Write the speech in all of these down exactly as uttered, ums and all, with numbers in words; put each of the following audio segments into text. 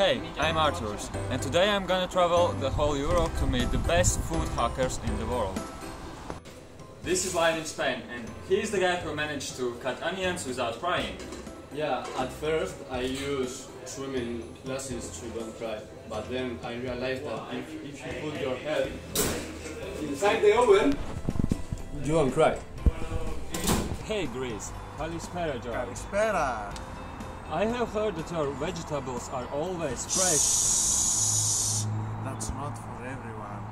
Hey, I'm Arturs, and today I'm gonna travel the whole Europe to meet the best food hackers in the world. This is Lion in Spain, and he's the guy who managed to cut onions without frying. Yeah, at first I used swimming classes to don't cry, but then I realized that if, if you put your head inside the oven, you won't cry. Hey Greece, Kalispera George. Kalispera! I have heard that your vegetables are always fresh. Shh. That's not for everyone.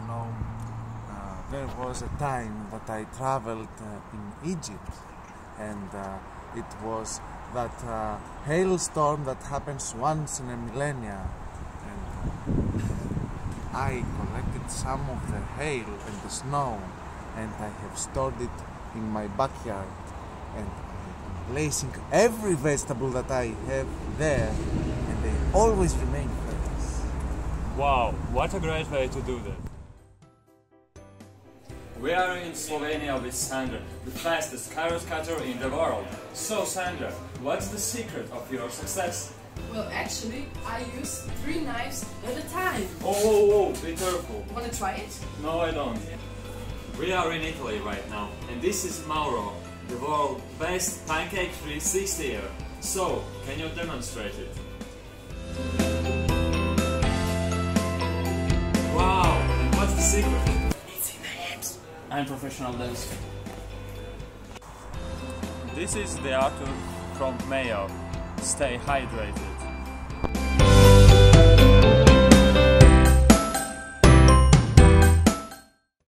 You know, uh, there was a time that I traveled uh, in Egypt, and uh, it was that uh, hailstorm that happens once in a millennia. And I collected some of the hail and the snow, and I have stored it in my backyard. And placing every vegetable that I have there, and they always remain fresh. Wow, what a great way to do that. We are in Slovenia with Sandra, the fastest carrot cutter in the world. So Sandra, what's the secret of your success? Well, actually, I use three knives at a time. Oh, oh, oh, be careful. Wanna try it? No, I don't. We are in Italy right now, and this is Mauro, the world's best pancake three sixty-er. So, can you demonstrate it? Wow! And what's the secret? It's in my hands. I'm a professional dancer. This is the Artur Crumb Mayo. Stay hydrated.